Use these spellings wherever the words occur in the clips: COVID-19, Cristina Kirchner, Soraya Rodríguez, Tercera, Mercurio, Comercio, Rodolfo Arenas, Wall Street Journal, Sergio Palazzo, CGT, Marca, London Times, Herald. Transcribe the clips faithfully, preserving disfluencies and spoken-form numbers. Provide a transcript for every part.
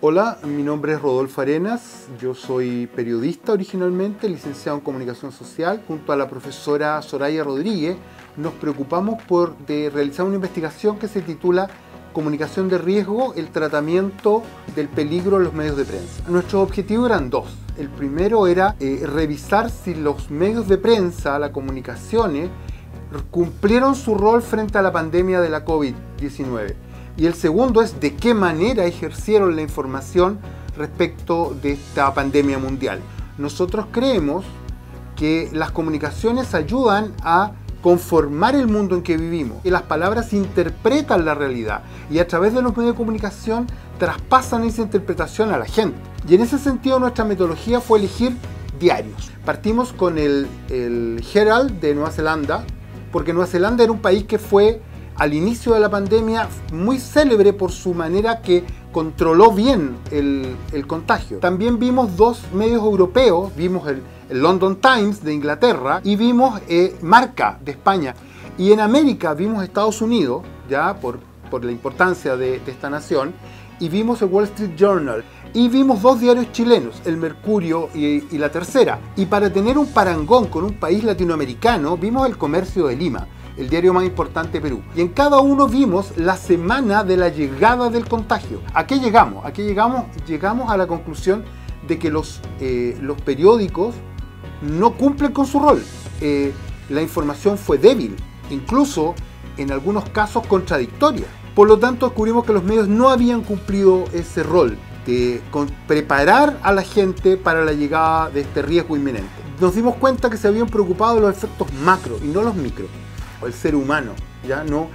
Hola, mi nombre es Rodolfo Arenas, yo soy periodista originalmente, licenciado en Comunicación Social. Junto a la profesora Soraya Rodríguez nos preocupamos por de realizar una investigación que se titula Comunicación de riesgo, el tratamiento del peligro en los medios de prensa. Nuestros objetivos eran dos. El primero era eh, revisar si los medios de prensa, las comunicaciones, cumplieron su rol frente a la pandemia de la COVID diecinueve. Y el segundo es de qué manera ejercieron la información respecto de esta pandemia mundial. Nosotros creemos que las comunicaciones ayudan a conformar el mundo en que vivimos, que las palabras interpretan la realidad y a través de los medios de comunicación traspasan esa interpretación a la gente. Y en ese sentido nuestra metodología fue elegir diarios. Partimos con el, el Herald de Nueva Zelanda, porque Nueva Zelanda era un país que fue al inicio de la pandemia muy célebre por su manera que controló bien el, el contagio. También vimos dos medios europeos, vimos el, el London Times de Inglaterra y vimos eh, Marca de España. Y en América vimos Estados Unidos, ya por, por la importancia de, de esta nación, y vimos el Wall Street Journal. Y vimos dos diarios chilenos, el Mercurio y, y la Tercera. Y para tener un parangón con un país latinoamericano, vimos el Comercio de Lima, el diario más importante de Perú. Y en cada uno vimos la semana de la llegada del contagio. ¿A qué llegamos? ¿A qué llegamos? Llegamos a la conclusión de que los, eh, los periódicos no cumplen con su rol. Eh, la información fue débil, incluso en algunos casos contradictoria. Por lo tanto, descubrimos que los medios no habían cumplido ese rol de con, preparar a la gente para la llegada de este riesgo inminente. Nos dimos cuenta que se habían preocupado de los efectos macro y no los micro. O el ser humano, ya no.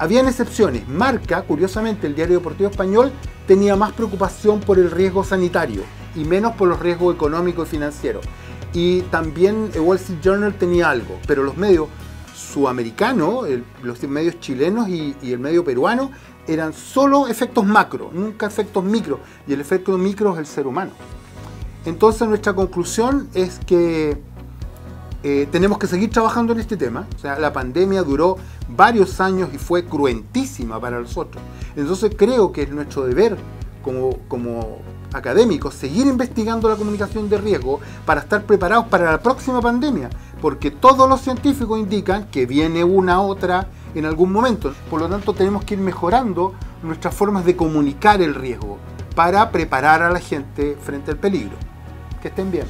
Habían excepciones. Marca, curiosamente, el diario deportivo español tenía más preocupación por el riesgo sanitario y menos por los riesgos económicos y financieros. Y también el Wall Street Journal tenía algo, pero los medios sudamericanos, el, los medios chilenos y, y el medio peruano eran solo efectos macro, nunca efectos micro. Y el efecto micro es el ser humano. Entonces nuestra conclusión es que Eh, tenemos que seguir trabajando en este tema. O sea, la pandemia duró varios años y fue cruentísima para nosotros. Entonces creo que es nuestro deber como, como académicos seguir investigando la comunicación de riesgo para estar preparados para la próxima pandemia, porque todos los científicos indican que viene una otra en algún momento. Por lo tanto, tenemos que ir mejorando nuestras formas de comunicar el riesgo para preparar a la gente frente al peligro. Que estén bien.